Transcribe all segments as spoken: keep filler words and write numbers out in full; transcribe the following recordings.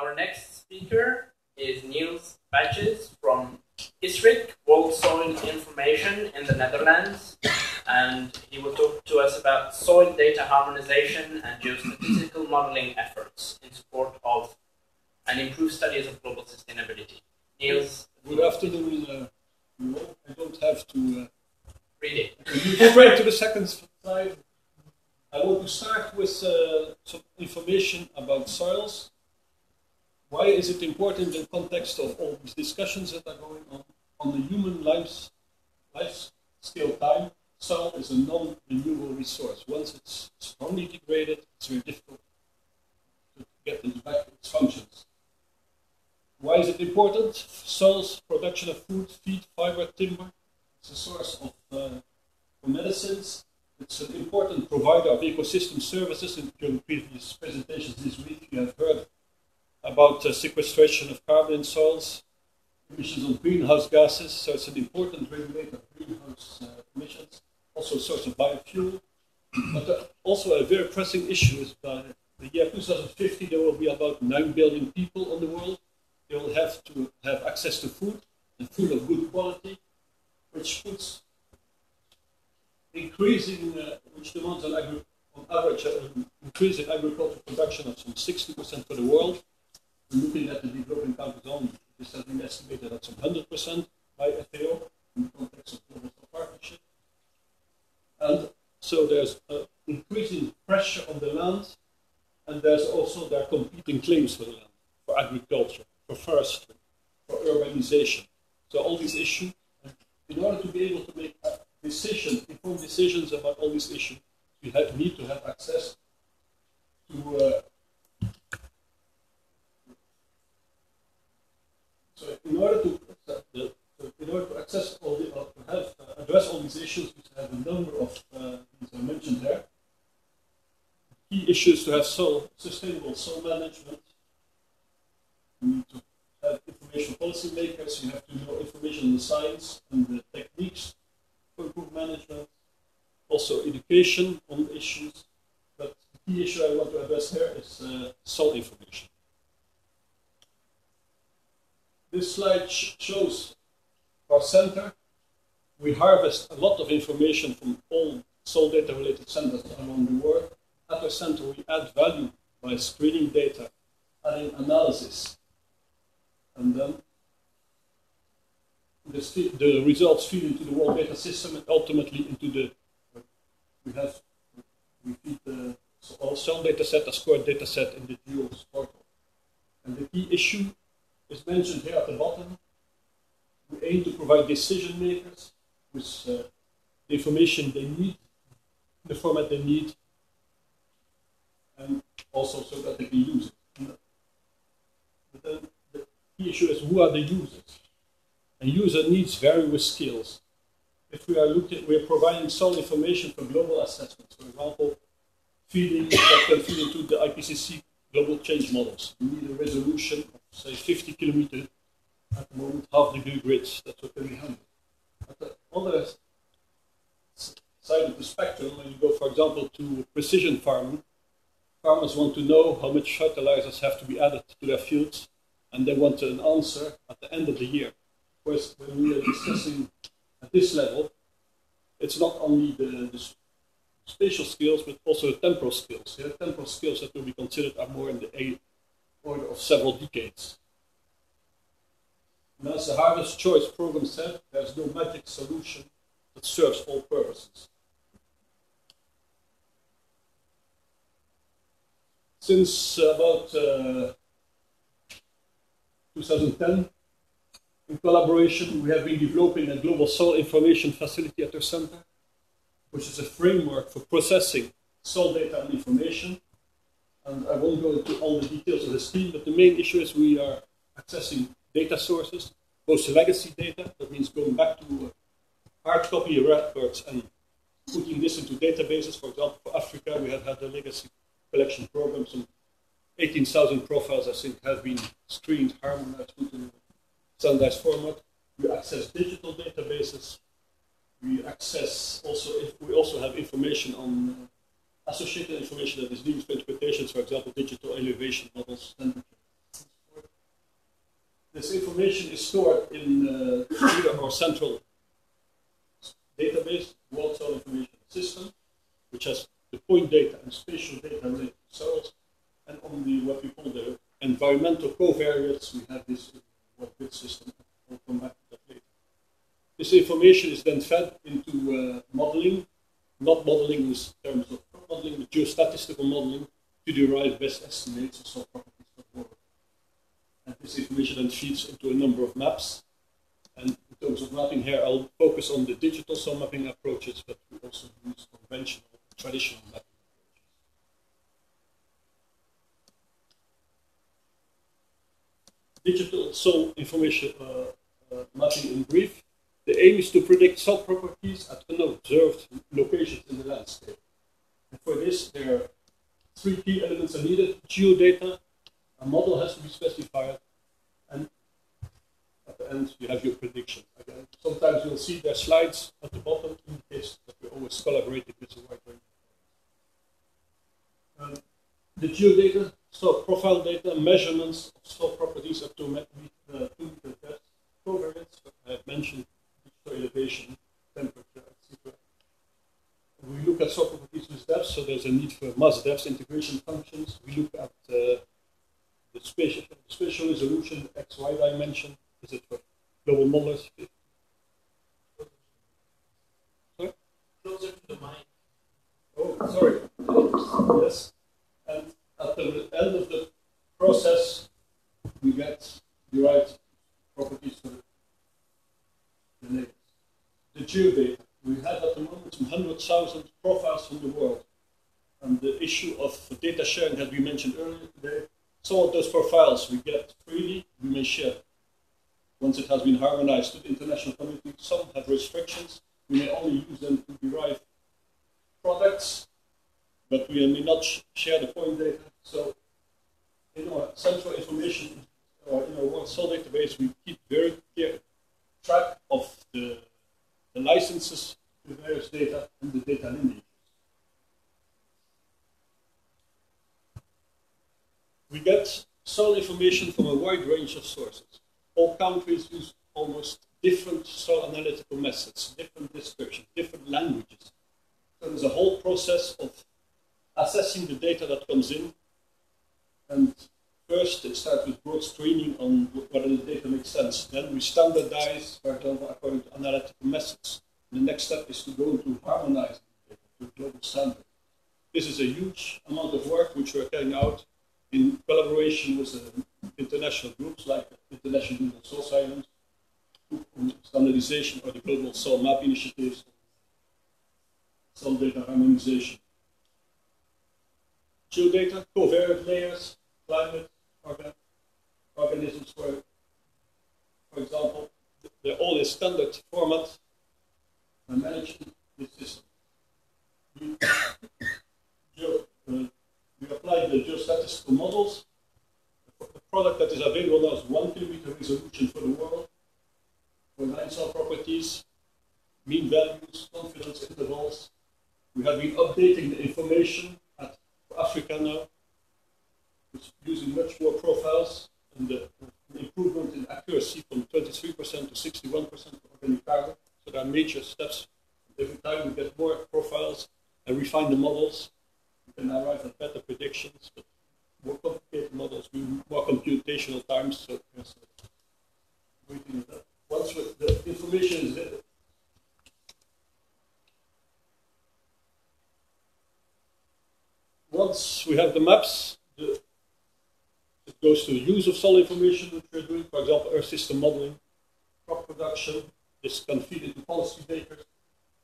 Our next speaker is Niels Batjes from ISRIC, World Soil Information in the Netherlands, and he will talk to us about soil data harmonization and geostatistical modeling efforts in support of and improved studies of global sustainability. Niels. Good afternoon. Uh, I don't have to uh, read it. I can move straight to the second slide. I want to start with uh, some information about soils. Why is it important in context of all these discussions that are going on? On the human lives, life scale time, soil is a non-renewable resource. Once it's strongly degraded, it's very difficult to get them back its functions. Why is it important? Soils, production of food, feed, fiber, timber. It's a source of uh, for medicines. It's an important provider of ecosystem services. In during previous presentations this week, you have heard about uh, sequestration of carbon in soils, emissions of greenhouse gases. So it's an important regulator of greenhouse uh, emissions, also a source of biofuel. But uh, also a very pressing issue is by the year two thousand fifty, there will be about nine billion people on the world. They will have to have access to food, and food of good quality, which puts increasing, uh, which demands on, agri on average uh, increasing agricultural production of some sixty percent for the world. Looking at the developing countries only, this has been estimated at some one hundred percent by F A O in the context of global partnership. And so there's uh, increasing pressure on the land, and there's also there are competing claims for the land, for agriculture, for forestry, for urbanization. So all these issues, in order to be able to make a decision, informed decisions about all these issues, we have, need to have access to uh, So in order to in order to access all the, or to have, uh, address all these issues, we have a number of uh, things I mentioned there. Key issues to have soil, sustainable soil management. We need to have information policymakers. You have to know information on the science and the techniques for improved management. Also education on issues. But the key issue I want to address here is uh, soil information. This slide sh shows our center. We harvest a lot of information from all soil data related centers around the world. At our center, we add value by screening data, adding analysis, and then the, the results feed into the World Data System and ultimately into the, we have, we feed the all soil data set, a scored data set in the GeoS portal. And the key issue is mentioned here at the bottom. We aim to provide decision makers with uh, the information they need, the format they need, and also so that they can use it. But then the key issue is who are the users? And user needs vary with skills. If we are looking, we are providing soil information for global assessments, for example, feeding that can feed into the I P C C global change models. We need a resolution of, say, fifty kilometers at the moment, half degree grids. That's what can be handled. At the other side of the spectrum, when you go, for example, to precision farming, farmers want to know how much fertilizers have to be added to their fields, and they want an answer at the end of the year. Of course, when we are discussing at this level, it's not only the, the spatial skills, but also the temporal skills. The temporal skills that will be considered are more in the A order of several decades. And as the Harvest Choice program said, there's no magic solution that serves all purposes. Since about uh, two thousand ten, in collaboration, we have been developing a global soil information facility at our center, which is a framework for processing soil data and information. And I won't go into all the details of this scheme, but the main issue is we are accessing data sources, both legacy data, that means going back to hard copy records and putting this into databases. For example, for Africa, we have had a legacy collection program. Some eighteen thousand profiles, I think, have been screened, harmonized, put in standardized format. We access digital databases. We access also, if we also have information on uh, associated information that is needed for interpretations, for example, digital elevation models, temperature. This information is stored in uh, either our central database, World Soil Information System, which has the point data and spatial data related to soils, and on the what we call the environmental covariates, we have this uh, system. I'll come back to that later. This information is then fed into uh, modeling, not modeling in terms of modeling, but geostatistical modeling to derive best estimates of soil properties for water. And this information then feeds into a number of maps. And in terms of mapping here, I'll focus on the digital soil mapping approaches, but we also use conventional, traditional mapping approaches. Digital soil information uh, uh, mapping in brief. The aim is to predict soil properties at unobserved locations in the landscape. And for this, there are three key elements are needed: geodata, a model has to be specified, and at the end, you have your prediction. Again, sometimes you'll see their slides at the bottom in case that we're always collaborating with a wide range. Um, the geodata, soil profile data, measurements of soil properties up to uh, two meter depth, covariates, I have mentioned digital elevation, temperature, et cetera. We look at soil properties with depth, so there's a need for mass depth integration functions. We look at uh, the spatial, spatial resolution, the X Y dimension. Is it for global models? Sorry? Closer to the mic. Oh, sorry. Oops. Yes. And at the end of the process, we get derived properties for the neighbors. The geodata. We have at the moment one hundred thousand profiles from the world. And the issue of data sharing that we mentioned earlier today, some of those profiles we get freely, we may share. Once it has been harmonized to the international community, some have restrictions. We may only use them to derive products, but we may not share the point data. So in our central information, or in our World Soil Database, we keep very clear track of the the licenses, the various data, and the data lineages. We get soil information from a wide range of sources. All countries use almost different soil analytical methods, different descriptions, different languages. So there's a whole process of assessing the data that comes in. And first, it starts with broad screening on whether the data makes sense. Then we standardize, for example, according to analytical methods. The next step is to go to harmonizing the data to global standards. This is a huge amount of work which we're carrying out in collaboration with uh, international groups like the International Soil Science Group on Standardization or the Global Soil Map Initiatives, soil data harmonization. Geodata, covariate layers, climate, organisms, for, for example, they're all in standard format and managed this system. We, geo, uh, we apply the geostatistical models. The product that is available now is one kilometer resolution for the world, for nine soil properties, mean values, confidence intervals. We have been updating the information at Africa now, using much more profiles, and the improvement in accuracy from twenty-three percent to sixty-one percent for organic carbon. So there are major steps. Every time we get more profiles and refine the models, we can arrive at better predictions, but more complicated models, more computational times. So yes, once the information is there, once we have the maps, the it goes to the use of soil information that we're doing, for example, earth system modeling, crop production. This can feed into policy makers.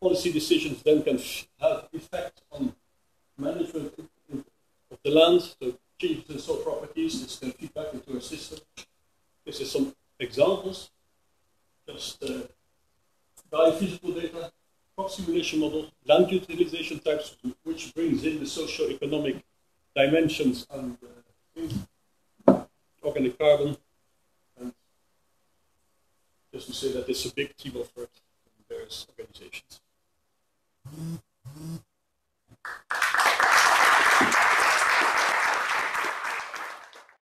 Policy decisions then can have effect on management of the land, so changes in soil properties. This can feed back into our system. This is some examples. Just uh, biophysical data, crop simulation model, land utilization types, which brings in the socio-economic dimensions and uh, things. Organic carbon, and just to say that it's a big team effort in various organizations.